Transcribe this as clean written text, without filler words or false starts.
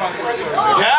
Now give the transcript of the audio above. Yeah.